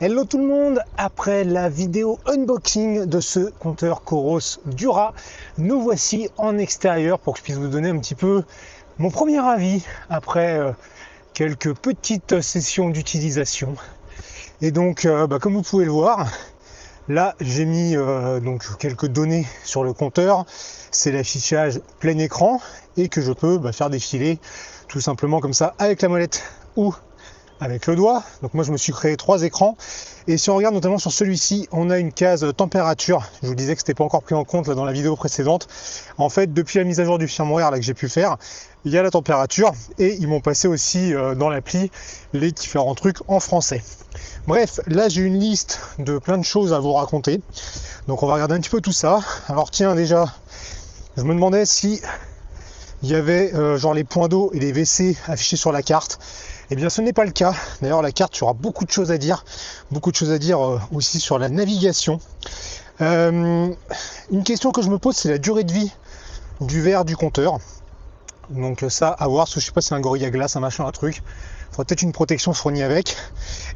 Hello tout le monde, après la vidéo unboxing de ce compteur Coros Dura, nous voici en extérieur pour que je puisse vous donner un petit peu mon premier avis après quelques petites sessions d'utilisation. Et donc comme vous pouvez le voir, là j'ai mis donc quelques données sur le compteur, c'est l'affichage plein écran et que je peux faire défiler tout simplement comme ça avec la molette ou avec le doigt. Donc moi je me suis créé trois écrans et si on regarde notamment sur celui-ci, on a une case température. Je vous disais que c'était pas encore pris en compte là dans la vidéo précédente. En fait, depuis la mise à jour du firmware là que j'ai pu faire, il y a la température et ils m'ont passé aussi dans l'appli les différents trucs en français. Bref, là j'ai une liste de plein de choses à vous raconter, donc on va regarder un petit peu tout ça. Alors tiens, déjà je me demandais si il y avait genre les points d'eau et les WC affichés sur la carte. Eh bien ce n'est pas le cas. D'ailleurs la carte, il y aura beaucoup de choses à dire. Beaucoup de choses à dire aussi sur la navigation. Une question que je me pose, c'est la durée de vie du verre du compteur. Donc ça à voir, parce que je sais pas si c'est un gorille à glace, un machin, un truc. Il faudra peut-être une protection fournie avec.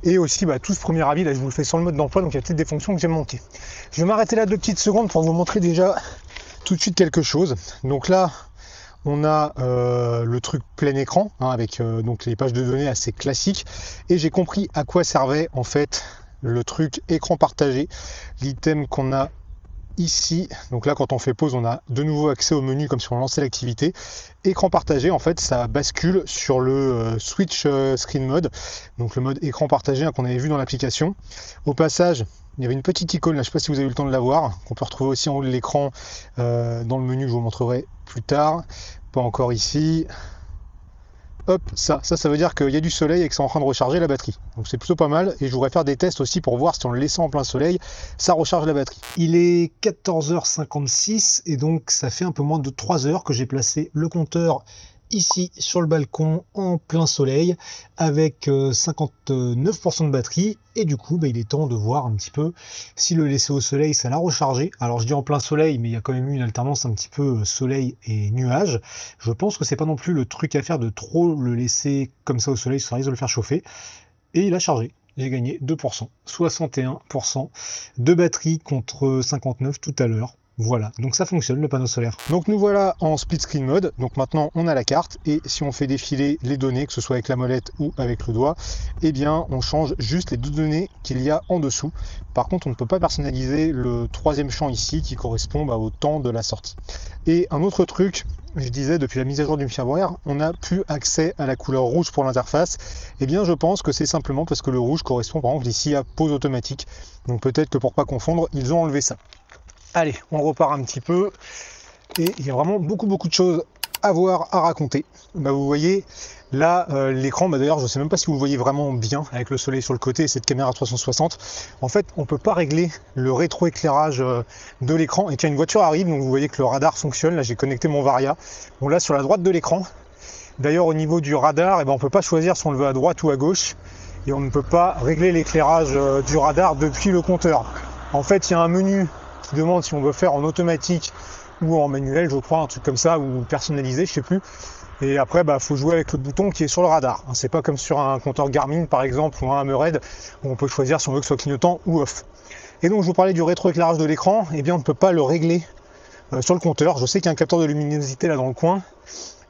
Et aussi tout ce premier avis, là je vous le fais sur le mode d'emploi, donc il y a peut-être des fonctions que j'ai montées. Je vais m'arrêter là 2 petites secondes pour vous montrer déjà tout de suite quelque chose. Donc là on a le truc plein écran avec donc les pages de données assez classiques, et j'ai compris à quoi servait en fait le truc écran partagé, l'item qu'on a ici. Donc là quand on fait pause, on a de nouveau accès au menu comme si on lançait l'activité. Écran partagé, en fait ça bascule sur le switch screen mode, donc le mode écran partagé qu'on avait vu dans l'application. Au passage, il y avait une petite icône là, je sais pas si vous avez eu le temps de la voir, qu'on peut retrouver aussi en haut de l'écran dans le menu, je vous montrerai plus tard, pas encore ici. Hop, ça veut dire qu'il y a du soleil et que c'est en train de recharger la batterie. Donc c'est plutôt pas mal, et je voudrais faire des tests aussi pour voir si en le laissant en plein soleil, ça recharge la batterie. Il est 14h56 et donc ça fait un peu moins de 3 heures que j'ai placé le compteur ici sur le balcon en plein soleil avec 59% de batterie, et du coup il est temps de voir un petit peu si le laisser au soleil ça l'a rechargé. Alors je dis en plein soleil, mais il y a quand même eu une alternance un petit peu soleil et nuages. Je pense que c'est pas non plus le truc à faire de trop le laisser comme ça au soleil, ça risque de le faire chauffer. Et il a chargé, j'ai gagné 2%, 61% de batterie contre 59% tout à l'heure. Voilà, donc ça fonctionne le panneau solaire. Donc nous voilà en split screen mode, donc maintenant on a la carte, et si on fait défiler les données, que ce soit avec la molette ou avec le doigt, eh bien on change juste les 2 données qu'il y a en dessous. Par contre on ne peut pas personnaliser le 3e champ ici qui correspond au temps de la sortie. Et un autre truc, je disais depuis la mise à jour du firmware, on n'a plus accès à la couleur rouge pour l'interface. Eh bien je pense que c'est simplement parce que le rouge correspond par exemple ici à pause automatique, donc peut-être que pour pas confondre ils ont enlevé ça. Allez, on repart un petit peu, et il y a vraiment beaucoup de choses à voir, à raconter. Vous voyez là l'écran, d'ailleurs je sais même pas si vous le voyez vraiment bien avec le soleil sur le côté et cette caméra 360. En fait on peut pas régler le rétroéclairage de l'écran, et quand une voiture arrive, donc vous voyez que le radar fonctionne, là j'ai connecté mon Varia, on l'a sur la droite de l'écran. D'ailleurs au niveau du radar, on peut pas choisir si on le veut à droite ou à gauche, et on ne peut pas régler l'éclairage du radar depuis le compteur. En fait il y a un menu qui demande si on veut faire en automatique ou en manuel, je crois, un truc comme ça, ou personnalisé, je sais plus. Et après faut jouer avec le bouton qui est sur le radar. C'est pas comme sur un compteur Garmin par exemple, ou un Hammerhead, où on peut choisir si on veut que ce soit clignotant ou off. Et donc je vous parlais du rétroéclairage de l'écran, et bien on ne peut pas le régler sur le compteur. Je sais qu'il y a un capteur de luminosité là dans le coin,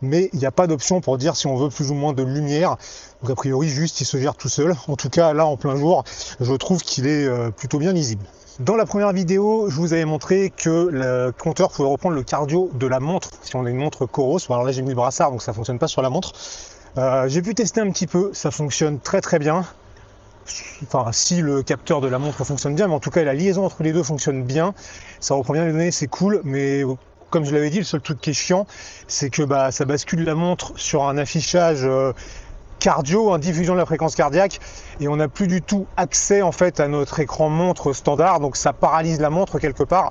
mais il n'y a pas d'option pour dire si on veut plus ou moins de lumière. Donc a priori juste il se gère tout seul. En tout cas là en plein jour, je trouve qu'il est plutôt bien lisible. Dans la première vidéo, je vous avais montré que le compteur pouvait reprendre le cardio de la montre, si on a une montre Coros. Alors là j'ai mis le brassard, donc ça fonctionne pas sur la montre. J'ai pu tester un petit peu, ça fonctionne très bien. Enfin, si le capteur de la montre fonctionne bien, mais en tout cas la liaison entre les deux fonctionne bien. Ça reprend bien les données, c'est cool, mais comme je l'avais dit, le seul truc qui est chiant, c'est que ça bascule la montre sur un affichage cardio, diffusion de la fréquence cardiaque, et on n'a plus du tout accès en fait à notre écran montre standard, donc ça paralyse la montre quelque part,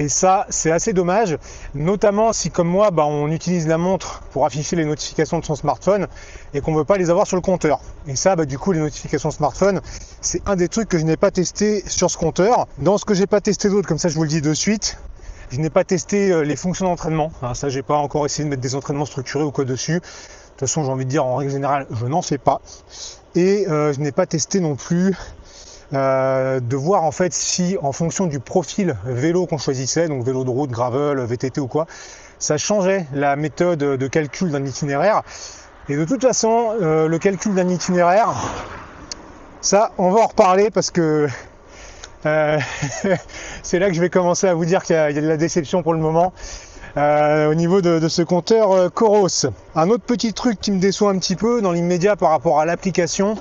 et ça c'est assez dommage, notamment si comme moi on utilise la montre pour afficher les notifications de son smartphone et qu'on veut pas les avoir sur le compteur. Et ça du coup les notifications smartphone, c'est un des trucs que je n'ai pas testé sur ce compteur. Dans ce que j'ai pas testé d'autre, comme ça je vous le dis de suite, je n'ai pas testé les fonctions d'entraînement, ça j'ai pas encore essayé de mettre des entraînements structurés ou quoi dessus. De toute façon, j'ai envie de dire, en règle générale, je n'en fais pas. Et je n'ai pas testé non plus de voir en fait si en fonction du profil vélo qu'on choisissait, donc vélo de route, gravel, VTT ou quoi, ça changeait la méthode de calcul d'un itinéraire. Et de toute façon, le calcul d'un itinéraire, ça on va en reparler parce que c'est là que je vais commencer à vous dire qu'il y a de la déception pour le moment au niveau de ce compteur Coros. Un autre petit truc qui me déçoit un petit peu dans l'immédiat par rapport à l'application,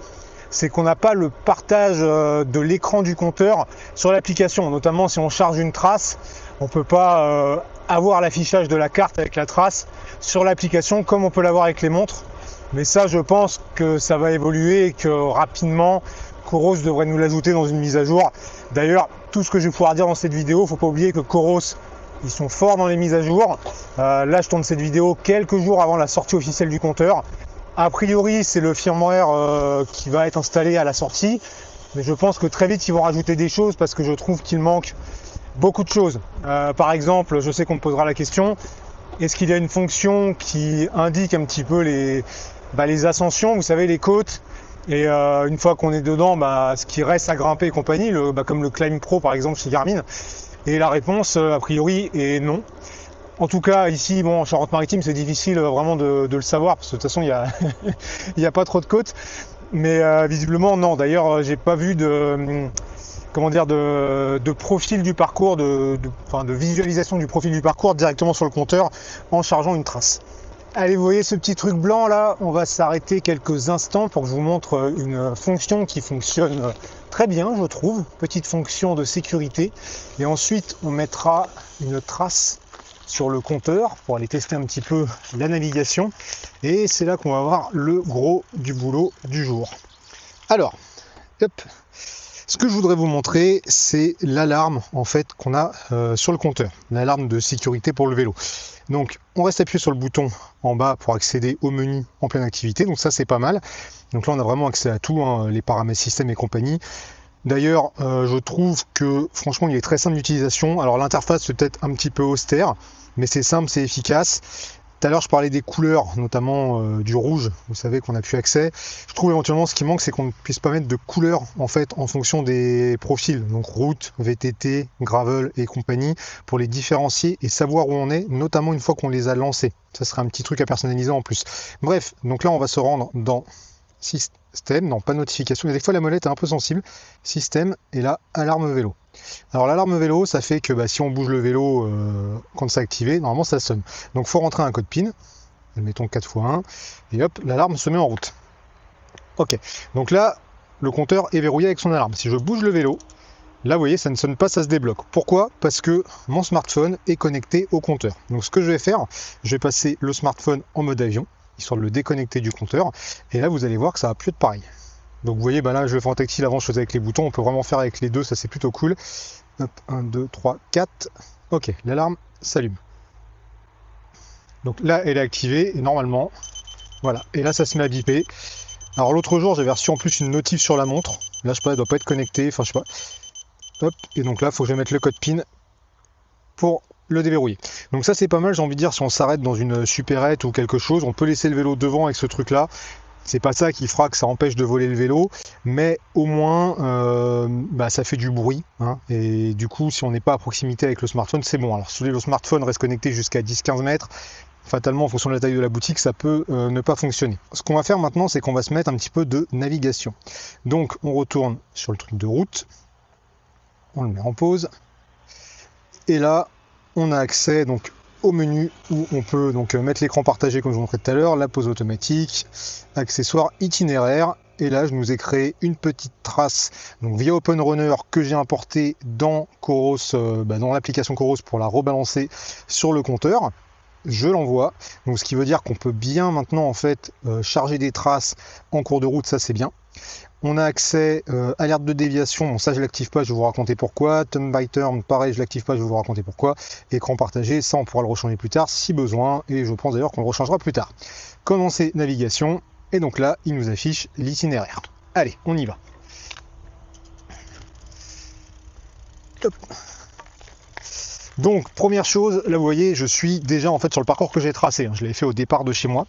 c'est qu'on n'a pas le partage de l'écran du compteur sur l'application. Notamment si on charge une trace, on ne peut pas avoir l'affichage de la carte avec la trace sur l'application comme on peut l'avoir avec les montres. Mais ça, je pense que ça va évoluer et que rapidement, Coros devrait nous l'ajouter dans une mise à jour. D'ailleurs, tout ce que je vais pouvoir dire dans cette vidéo, il ne faut pas oublier que Coros, ils sont forts dans les mises à jour. Là, je tourne cette vidéo quelques jours avant la sortie officielle du compteur. A priori, c'est le firmware qui va être installé à la sortie. Mais je pense que très vite, ils vont rajouter des choses parce que je trouve qu'il manque beaucoup de choses. Par exemple, je sais qu'on me posera la question, est-ce qu'il y a une fonction qui indique un petit peu les ascensions, vous savez, les côtes. Et une fois qu'on est dedans, ce qui reste à grimper et compagnie, comme le Climb Pro par exemple chez Garmin. Et la réponse, a priori, est non. En tout cas, ici, en Charente-Maritime, c'est difficile vraiment de le savoir, parce que de toute façon, il n'y a pas trop de côtes. Mais visiblement, non. D'ailleurs, j'ai pas vu de profil du parcours, de visualisation du profil du parcours directement sur le compteur en chargeant une trace. Allez, vous voyez ce petit truc blanc là, on va s'arrêter quelques instants pour que je vous montre une fonction qui fonctionne très bien, je trouve. Petite fonction de sécurité. Et ensuite, on mettra une trace sur le compteur pour aller tester un petit peu la navigation. Et c'est là qu'on va voir le gros du boulot du jour. Alors, hop. Ce que je voudrais vous montrer, c'est l'alarme en fait qu'on a sur le compteur, l'alarme de sécurité pour le vélo. Donc on reste appuyé sur le bouton en bas pour accéder au menu en pleine activité, donc ça c'est pas mal. Donc là on a vraiment accès à tout, hein, les paramètres système et compagnie. D'ailleurs je trouve que franchement il est très simple d'utilisation. Alors l'interface c'est peut-être un petit peu austère, mais c'est simple, c'est efficace. Tout à l'heure, je parlais des couleurs, notamment du rouge, vous savez qu'on n'a plus accès. Je trouve éventuellement ce qui manque, c'est qu'on ne puisse pas mettre de couleurs en fait en fonction des profils, donc route, VTT, gravel et compagnie, pour les différencier et savoir où on est, notamment une fois qu'on les a lancés. Ça serait un petit truc à personnaliser en plus. Bref, donc là, on va se rendre dans système, non pas notification, mais des fois la molette est un peu sensible, système, et là, alarme vélo. Alors l'alarme vélo, ça fait que si on bouge le vélo quand c'est activé, normalement ça sonne. Donc il faut rentrer un code PIN, mettons 4×1, et hop, l'alarme se met en route. Ok, donc là, le compteur est verrouillé avec son alarme. Si je bouge le vélo, là vous voyez, ça ne sonne pas, ça se débloque. Pourquoi? Parce que mon smartphone est connecté au compteur. Donc ce que je vais faire, je vais passer le smartphone en mode avion, histoire de le déconnecter du compteur, et là vous allez voir que ça va plus être pareil. Donc vous voyez, là je vais faire en tactile avant, je faisais avec les boutons, on peut vraiment faire avec les deux, ça c'est plutôt cool. Hop, 1, 2, 3, 4, ok, l'alarme s'allume. Donc là elle est activée, et normalement, voilà, et là ça se met à biper. Alors l'autre jour j'avais reçu en plus une notif sur la montre, là je sais pas, elle doit pas être connectée, enfin je sais pas. Hop, et donc là il faut que je mette le code PIN pour le déverrouiller. Donc ça c'est pas mal, j'ai envie de dire, si on s'arrête dans une supérette ou quelque chose, on peut laisser le vélo devant avec ce truc là. C'est pas ça qui fera que ça empêche de voler le vélo, mais au moins ça fait du bruit, hein, et du coup si on n'est pas à proximité avec le smartphone c'est bon. Alors si le smartphone reste connecté jusqu'à 10-15 mètres, fatalement en fonction de la taille de la boutique ça peut ne pas fonctionner. Ce qu'on va faire maintenant, c'est qu'on va se mettre un petit peu de navigation. Donc on retourne sur le truc de route, on le met en pause, et là on a accès donc au menu où on peut donc mettre l'écran partagé comme je vous montrais tout à l'heure, la pause automatique, accessoires, itinéraire, et là je nous ai créé une petite trace donc via OpenRunner que j'ai importé dans Coros, dans l'application Coros pour la rebalancer sur le compteur. Je l'envoie, donc ce qui veut dire qu'on peut bien maintenant en fait charger des traces en cours de route, ça c'est bien. On a accès alerte de déviation, bon ça je l'active pas, je vais vous raconter pourquoi. Turn by turn, pareil, je l'active pas, je vais vous raconter pourquoi. Écran partagé, ça on pourra le rechanger plus tard si besoin, et je pense d'ailleurs qu'on le rechangera plus tard. Commencer navigation, et donc là il nous affiche l'itinéraire. Allez, on y va. Hop. Donc première chose, là vous voyez, je suis déjà en fait sur le parcours que j'ai tracé, je l'ai fait au départ de chez moi,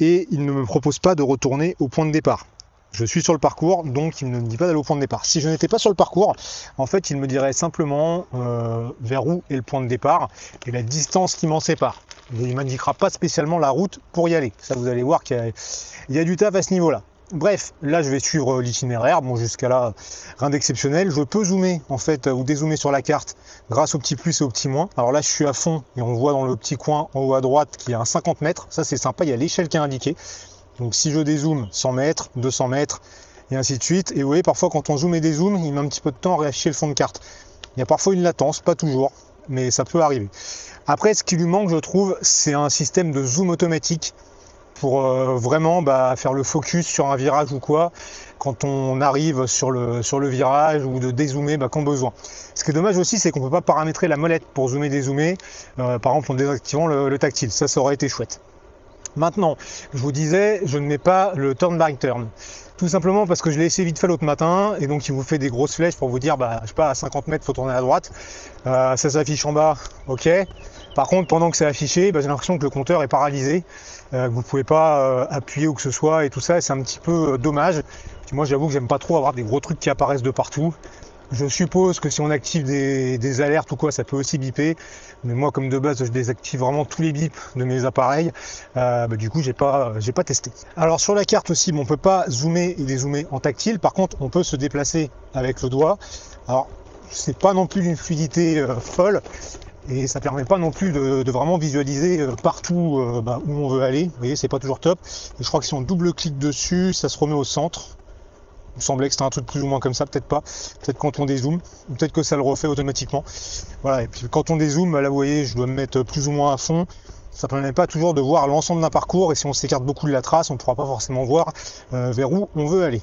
et il ne me propose pas de retourner au point de départ. Je suis sur le parcours, donc il ne me dit pas d'aller au point de départ. Si je n'étais pas sur le parcours, en fait, il me dirait simplement vers où est le point de départ et la distance qui m'en sépare. Il ne m'indiquera pas spécialement la route pour y aller. Ça, vous allez voir qu'il y a du taf à ce niveau-là. Bref, là, je vais suivre l'itinéraire. Bon, jusqu'à là, rien d'exceptionnel. Je peux zoomer, en fait, ou dézoomer sur la carte grâce au petit plus et au petit moins. Alors là, je suis à fond et on voit dans le petit coin en haut à droite qu'il y a un 50 mètres. Ça, c'est sympa. Il y a l'échelle qui est indiquée. Donc si je dézoome, 100 mètres, 200 mètres, et ainsi de suite. Et vous voyez, parfois, quand on zoome et dézoome, il met un petit peu de temps à réafficher le fond de carte. Il y a parfois une latence, pas toujours, mais ça peut arriver. Après, ce qui lui manque, je trouve, c'est un système de zoom automatique pour vraiment faire le focus sur un virage ou quoi, quand on arrive sur le virage, ou de dézoomer quand besoin. Ce qui est dommage aussi, c'est qu'on ne peut pas paramétrer la molette pour zoomer, dézoomer, par exemple en désactivant le tactile. Ça aurait été chouette. Maintenant, je vous disais, je ne mets pas le turn by turn, tout simplement parce que je l'ai essayé vite fait l'autre matin et donc il vous fait des grosses flèches pour vous dire, je sais pas, à 50 mètres, faut tourner à droite, ça s'affiche en bas, ok. Par contre, pendant que c'est affiché, j'ai l'impression que le compteur est paralysé, que vous ne pouvez pas appuyer ou que ce soit et tout ça, et c'est un petit peu dommage. Puis moi, j'avoue que j'aime pas trop avoir des gros trucs qui apparaissent de partout. Je suppose que si on active des alertes ou quoi, ça peut aussi biper. Mais moi, comme de base, je désactive vraiment tous les bips de mes appareils. Du coup, j'ai pas testé. Alors sur la carte aussi, on peut pas zoomer et dézoomer en tactile. Par contre, on peut se déplacer avec le doigt. Alors, c'est pas non plus une fluidité folle. Et ça permet pas non plus de vraiment visualiser partout où on veut aller. Vous voyez, c'est pas toujours top. Et je crois que si on double-clique dessus, ça se remet au centre. Il me semblait que c'était un truc plus ou moins comme ça, peut-être pas. Peut-être quand on dézoome, peut-être que ça le refait automatiquement. Voilà, et puis quand on dézoome, là vous voyez, je dois me mettre plus ou moins à fond. Ça ne permet pas toujours de voir l'ensemble d'un parcours, et si on s'écarte beaucoup de la trace, on ne pourra pas forcément voir vers où on veut aller.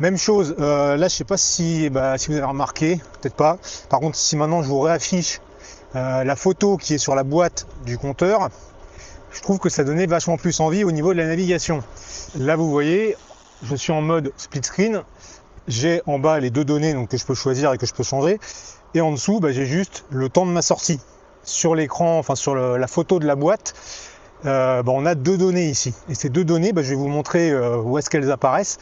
Même chose, là je ne sais pas si vous avez remarqué, peut-être pas. Par contre, si maintenant je vous réaffiche la photo qui est sur la boîte du compteur, je trouve que ça donnait vachement plus envie au niveau de la navigation. Là vous voyez, je suis en mode split screen, j'ai en bas les deux données donc, que je peux choisir et que je peux changer, et en dessous j'ai juste le temps de ma sortie. Sur l'écran, enfin sur la photo de la boîte, on a deux données ici, et ces deux données, je vais vous montrer où est-ce qu'elles apparaissent,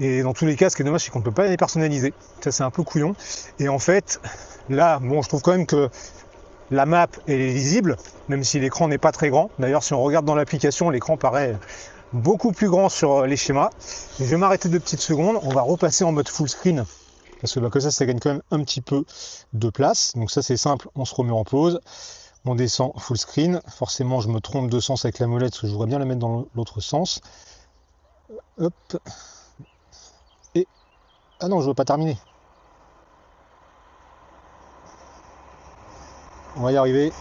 et dans tous les cas, ce qui est dommage, c'est qu'on ne peut pas les personnaliser, ça c'est un peu couillon, et en fait, là, je trouve quand même que la map elle est lisible, même si l'écran n'est pas très grand. D'ailleurs, si on regarde dans l'application, l'écran paraît beaucoup plus grand sur les schémas. Je vais m'arrêter 2 petites secondes, on va repasser en mode full screen parce que comme ça, ça gagne quand même un petit peu de place. Donc ça c'est simple, on se remet en pause, on descend full screen. Forcément je me trompe de sens avec la molette parce que je voudrais bien la mettre dans l'autre sens. Hop. Et ah non, je veux pas terminer. On va y arriver.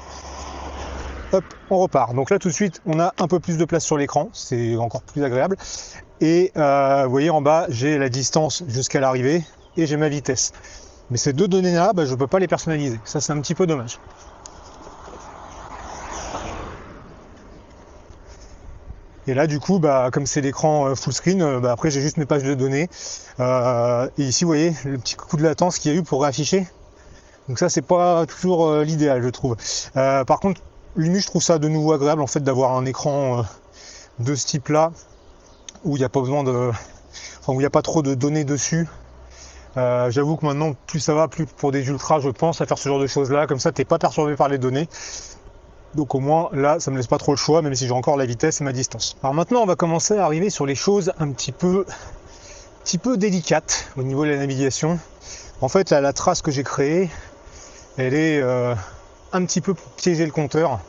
Hop, on repart. Donc là tout de suite on a un peu plus de place sur l'écran, c'est encore plus agréable, et vous voyez en bas j'ai la distance jusqu'à l'arrivée et j'ai ma vitesse, mais ces deux données là je ne peux pas les personnaliser, ça c'est un petit peu dommage. Et là du coup comme c'est l'écran full screen, après j'ai juste mes pages de données, et ici vous voyez le petit coup de latence qu'il y a eu pour réafficher, donc ça c'est pas toujours l'idéal je trouve. Par contre Lumi, je trouve ça de nouveau agréable en fait d'avoir un écran de ce type là où il n'y a pas besoin de, où il n'y a pas trop de données dessus. J'avoue que maintenant plus ça va, plus pour des ultras je pense à faire ce genre de choses là, comme ça t'es pas perturbé par les données. Donc au moins là ça me laisse pas trop le choix, même si j'ai encore la vitesse et ma distance. Alors maintenant on va commencer à arriver sur les choses un petit peu délicates au niveau de la navigation. En fait là, la trace que j'ai créée, elle est un petit peu pour piéger le compteur,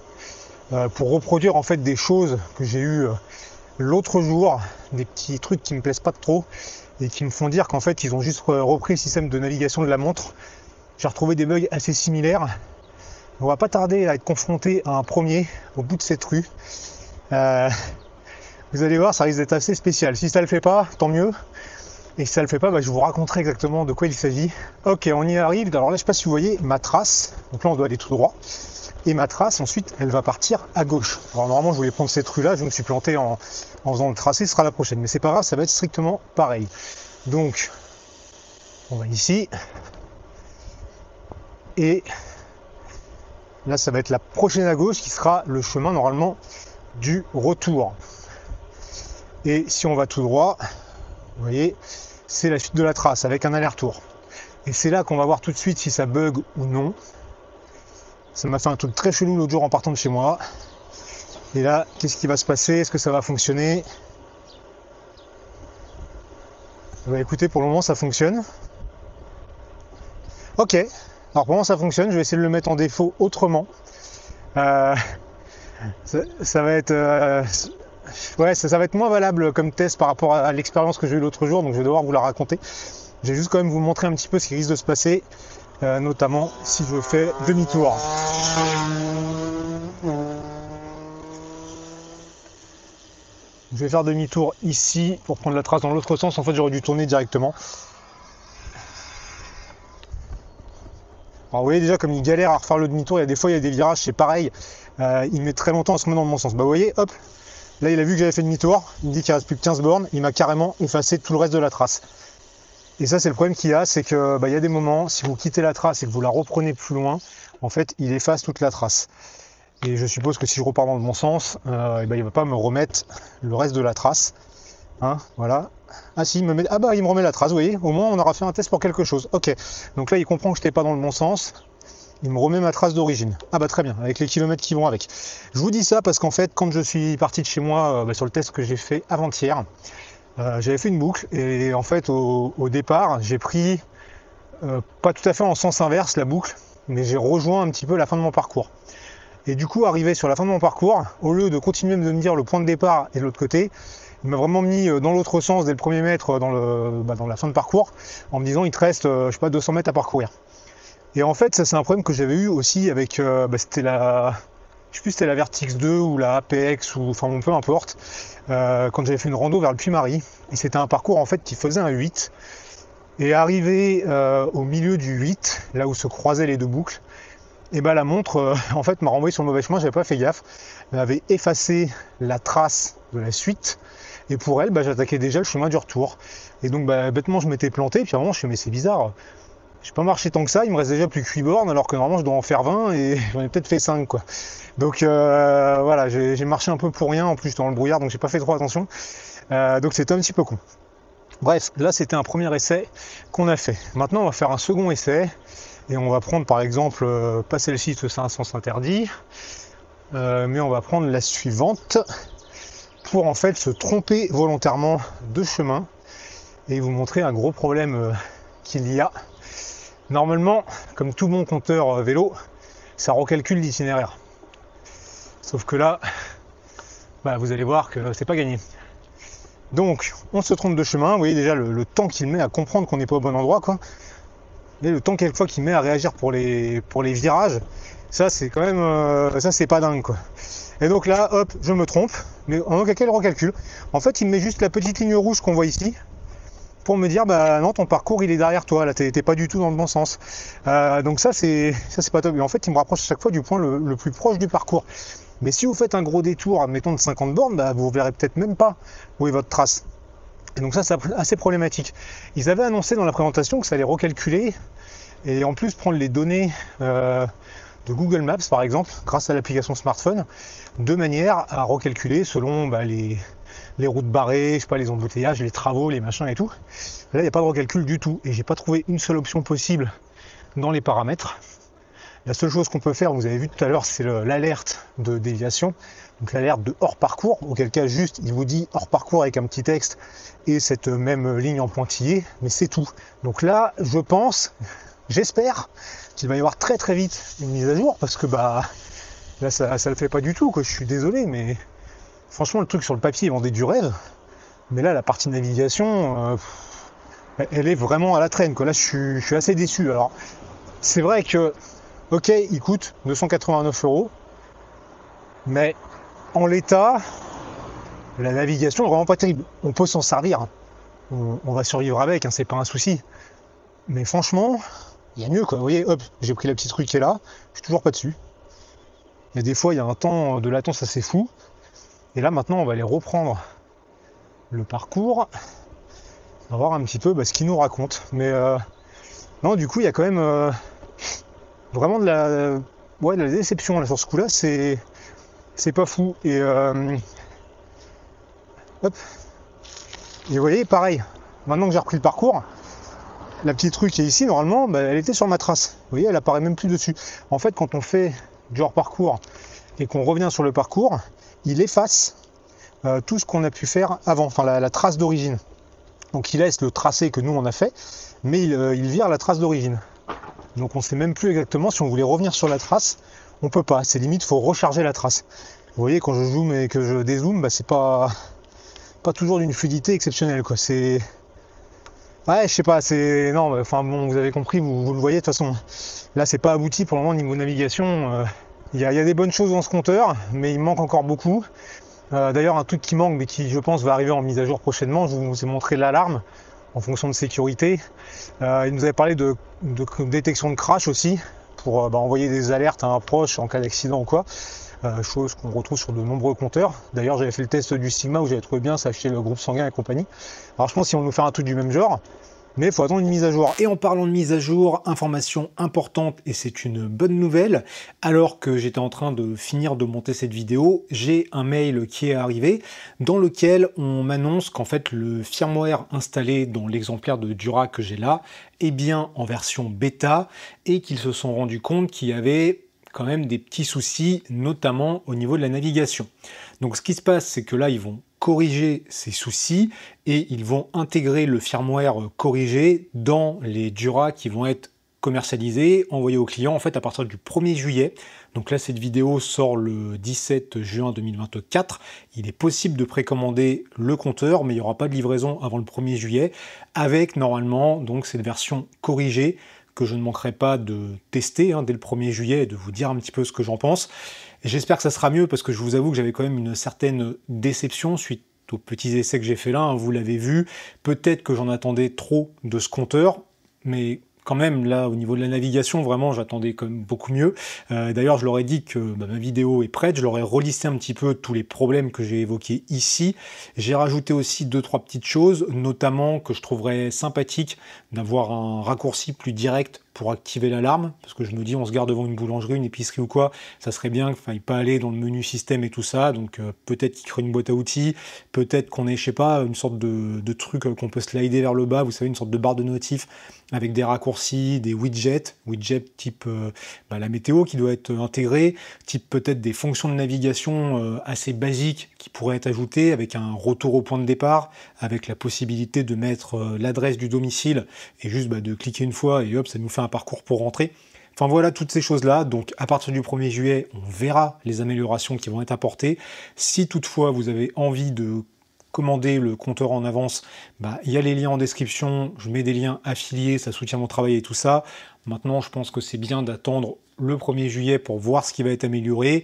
pour reproduire en fait des choses que j'ai eues l'autre jour, des petits trucs qui me plaisent pas trop et qui me font dire qu'en fait ils ont juste repris le système de navigation de la montre. J'ai retrouvé des bugs assez similaires. On va pas tarder à être confronté à un premier au bout de cette rue. Vous allez voir, ça risque d'être assez spécial. Si ça le fait pas, tant mieux. Et si ça le fait pas, je vous raconterai exactement de quoi il s'agit. Ok, on y arrive. Alors là, je sais pas si vous voyez ma trace. Donc là, on doit aller tout droit. Et ma trace, ensuite, elle va partir à gauche. Alors normalement, je voulais prendre cette rue-là. Je me suis planté en faisant le tracé. Ce sera la prochaine. Mais c'est pas grave, ça va être strictement pareil. Donc, on va ici. Et là, ça va être la prochaine à gauche qui sera le chemin, normalement, du retour. Et si on va tout droit... Vous voyez, c'est la suite de la trace avec un aller-retour. Et c'est là qu'on va voir tout de suite si ça bug ou non. Ça m'a fait un truc très chelou l'autre jour en partant de chez moi. Et là, qu'est-ce qui va se passer? Est-ce que ça va fonctionner? Bah écoutez, pour le moment ça fonctionne. Ok, alors pour le moment ça fonctionne, je vais essayer de le mettre en défaut autrement. Ça va être... ouais, ça va être moins valable comme test par rapport à l'expérience que j'ai eue l'autre jour, donc je vais devoir vous la raconter. Je vais juste quand même vous montrer un petit peu ce qui risque de se passer, notamment si je fais demi-tour. Je vais faire demi-tour ici pour prendre la trace dans l'autre sens. En fait, j'aurais dû tourner directement. Alors, vous voyez déjà comme il galère à refaire le demi-tour. Il y a des fois, il y a des virages, c'est pareil. Il met très longtemps à se mettre dans le bon sens. Bah, vous voyez, hop. Là, il a vu que j'avais fait demi-tour, il me dit qu'il reste plus que 15 bornes, il m'a carrément effacé tout le reste de la trace. Et ça, c'est le problème qu'il y a, c'est que bah, il y a des moments, si vous quittez la trace et que vous la reprenez plus loin, en fait, il efface toute la trace. Et je suppose que si je repars dans le bon sens, et bah, il ne va pas me remettre le reste de la trace. Hein, voilà. Ah si, il me met... ah, bah, il me remet la trace, vous voyez, au moins on aura fait un test pour quelque chose. Ok, donc là, il comprend que je n'étais pas dans le bon sens. Il me remet ma trace d'origine. Ah bah très bien, avec les kilomètres qui vont avec. Je vous dis ça parce qu'en fait, quand je suis parti de chez moi sur le test que j'ai fait avant-hier, j'avais fait une boucle et en fait au départ, j'ai pris pas tout à fait en sens inverse la boucle, mais j'ai rejoint un petit peu la fin de mon parcours. Et du coup, arrivé sur la fin de mon parcours, au lieu de continuer de me dire le point de départ et de l'autre côté, il m'a vraiment mis dans l'autre sens dès le premier mètre dans la fin de parcours, en me disant il te reste, je sais pas, 200 mètres à parcourir. Et en fait, ça c'est un problème que j'avais eu aussi avec, c'était la, je sais plus, c'était la Vertix 2 ou la Apex ou enfin peu importe, quand j'avais fait une rando vers le Puy-Marie. Et c'était un parcours en fait qui faisait un 8. Et arrivé au milieu du 8, là où se croisaient les deux boucles, et ben la montre en fait m'a renvoyé sur le mauvais chemin. J'avais pas fait gaffe. Elle avait effacé la trace de la suite. Et pour elle, ben, j'attaquais déjà le chemin du retour. Et donc ben, bêtement, je m'étais planté. Et puis à un moment, je me suis dit mais c'est bizarre. J'ai pas marché tant que ça, il me reste déjà plus que 8 bornes alors que normalement je dois en faire 20 et j'en ai peut-être fait 5 quoi. Donc voilà, j'ai marché un peu pour rien, en plus dans le brouillard donc j'ai pas fait trop attention. Donc c'était un petit peu con. Bref, là c'était un premier essai qu'on a fait. Maintenant on va faire un second essai et on va prendre par exemple, pas celle-ci parce que c'est un sens interdit, mais on va prendre la suivante pour en fait se tromper volontairement de chemin et vous montrer un gros problème qu'il y a. Normalement, comme tout bon compteur vélo, ça recalcule l'itinéraire. Sauf que là, bah, vous allez voir que c'est pas gagné. Donc, on se trompe de chemin. Vous voyez déjà le temps qu'il met à comprendre qu'on n'est pas au bon endroit, quoi. Et le temps quelquefois qu'il met à réagir pour les virages, ça c'est quand même, ça c'est pas dingue, quoi. Et donc là, hop, je me trompe. Mais en aucun cas, il recalcule. En fait, il met juste la petite ligne rouge qu'on voit ici. Pour me dire bah non ton parcours il est derrière toi là, t'es pas du tout dans le bon sens, donc ça c'est pas top. Et en fait il me rapproche à chaque fois du point le plus proche du parcours, mais si vous faites un gros détour admettons de 50 bornes, bah, vous verrez peut-être même pas où est votre trace. Et donc ça c'est assez problématique. Ils avaient annoncé dans la présentation que ça allait recalculer et en plus prendre les données de Google Maps par exemple grâce à l'application smartphone de manière à recalculer selon bah, les routes barrées, je sais pas, les embouteillages, les travaux, les machins et tout. Là, il n'y a pas de recalcul du tout. Et j'ai pas trouvé une seule option possible dans les paramètres. La seule chose qu'on peut faire, vous avez vu tout à l'heure, c'est l'alerte de déviation. Donc l'alerte de hors parcours, auquel cas juste, il vous dit hors parcours avec un petit texte et cette même ligne en pointillé, mais c'est tout. Donc là, je pense, j'espère qu'il va y avoir très vite une mise à jour parce que bah là, ça le fait pas du tout, quoi. Je suis désolé, mais... Franchement, le truc sur le papier, il vendait du rêve, mais là, la partie navigation, elle est vraiment à la traîne, quoi. Là, je suis assez déçu. Alors, c'est vrai que, ok, il coûte 289 €, mais en l'état, la navigation est vraiment pas terrible. On peut s'en servir, on va survivre avec, hein, c'est pas un souci. Mais franchement, il y a mieux, quoi. Vous voyez, hop, j'ai pris la petite rue qui est là, je suis toujours pas dessus. Il y a des fois, il y a un temps de latence assez fou. Et là, maintenant, on va aller reprendre le parcours. On va voir un petit peu bah, ce qu'il nous raconte. Mais non, du coup, il y a quand même vraiment de la déception là, sur ce coup-là. C'est pas fou. Et hop. Et vous voyez, pareil. maintenant que j'ai repris le parcours, la petite rue qui est ici, normalement, bah, elle était sur ma trace. Vous voyez, elle apparaît même plus dessus. En fait, quand on fait du hors-parcours et qu'on revient sur le parcours, il efface tout ce qu'on a pu faire avant, enfin la trace d'origine. Donc il laisse le tracé que nous on a fait, mais il vire la trace d'origine. Donc on ne sait même plus exactement si on voulait revenir sur la trace, on peut pas. C'est limite, il faut recharger la trace. Vous voyez, quand je zoome et que je dézoome, bah, c'est pas toujours d'une fluidité exceptionnelle, quoi. C'est... ouais, je sais pas, c'est... non, enfin bon, vous avez compris, vous le voyez de toute façon. Là, c'est pas abouti pour le moment niveau navigation. Il y a des bonnes choses dans ce compteur, mais il manque encore beaucoup. D'ailleurs, un truc qui manque, mais qui, je pense, va arriver en mise à jour prochainement, je vous ai montré l'alarme en fonction de sécurité. Il nous avait parlé de détection de crash aussi, pour envoyer des alertes à un proche en cas d'accident ou quoi. Chose qu'on retrouve sur de nombreux compteurs. D'ailleurs, j'avais fait le test du Sigma où j'avais trouvé bien ça chez le groupe sanguin et compagnie. Alors je pense qu'ils vont nous faire un truc du même genre, mais il faut attendre une mise à jour. Et en parlant de mise à jour, information importante, et c'est une bonne nouvelle, alors que j'étais en train de finir de monter cette vidéo, j'ai un mail qui est arrivé, dans lequel on m'annonce qu'en fait le firmware installé dans l'exemplaire de Dura que j'ai là, est bien en version bêta, et qu'ils se sont rendus compte qu'il y avait quand même des petits soucis, notamment au niveau de la navigation. Donc ce qui se passe, c'est que là, ils vont corriger ces soucis et ils vont intégrer le firmware corrigé dans les Dura qui vont être commercialisés, envoyés aux clients en fait à partir du 1er juillet. Donc là, cette vidéo sort le 17 juin 2024. Il est possible de précommander le compteur, mais il n'y aura pas de livraison avant le 1er juillet avec normalement donc cette version corrigée que je ne manquerai pas de tester hein, dès le 1er juillet et de vous dire un petit peu ce que j'en pense. J'espère que ça sera mieux parce que je vous avoue que j'avais quand même une certaine déception suite aux petits essais que j'ai fait là, hein, vous l'avez vu. Peut-être que j'en attendais trop de ce compteur, mais quand même là au niveau de la navigation, vraiment j'attendais quand même beaucoup mieux. D'ailleurs je leur ai dit que ma vidéo est prête, je leur ai relisté un petit peu tous les problèmes que j'ai évoqués ici. J'ai rajouté aussi 2-3 petites choses, notamment que je trouverais sympathique d'avoir un raccourci plus direct pour activer l'alarme, parce que je me dis on se garde devant une boulangerie, une épicerie ou quoi, ça serait bien qu'il ne faille pas aller dans le menu système et tout ça, donc peut-être qu'il crée une boîte à outils, peut-être qu'on ait, je sais pas, une sorte de truc qu'on peut slider vers le bas, vous savez, une sorte de barre de notif avec des raccourcis, des widgets type la météo qui doit être intégrée, type peut-être des fonctions de navigation assez basiques qui pourraient être ajoutées, avec un retour au point de départ, avec la possibilité de mettre l'adresse du domicile, et juste de cliquer une fois, et hop, ça nous fait un parcours pour rentrer. Enfin voilà, toutes ces choses-là. Donc à partir du 1er juillet, on verra les améliorations qui vont être apportées. Si toutefois vous avez envie de commander le compteur en avance, il y a les liens en description, je mets des liens affiliés, ça soutient mon travail et tout ça. Maintenant, je pense que c'est bien d'attendre le 1er juillet pour voir ce qui va être amélioré.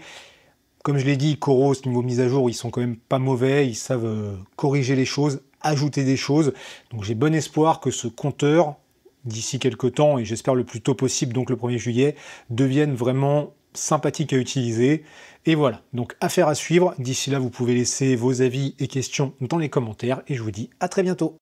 Comme je l'ai dit, Coros, niveau mise à jour, ils sont quand même pas mauvais, ils savent corriger les choses, ajouter des choses. Donc j'ai bon espoir que ce compteur, d'ici quelques temps, et j'espère le plus tôt possible, donc le 1er juillet, deviennent vraiment sympathiques à utiliser. Et voilà, donc affaire à suivre. D'ici là, vous pouvez laisser vos avis et questions dans les commentaires, et je vous dis à très bientôt.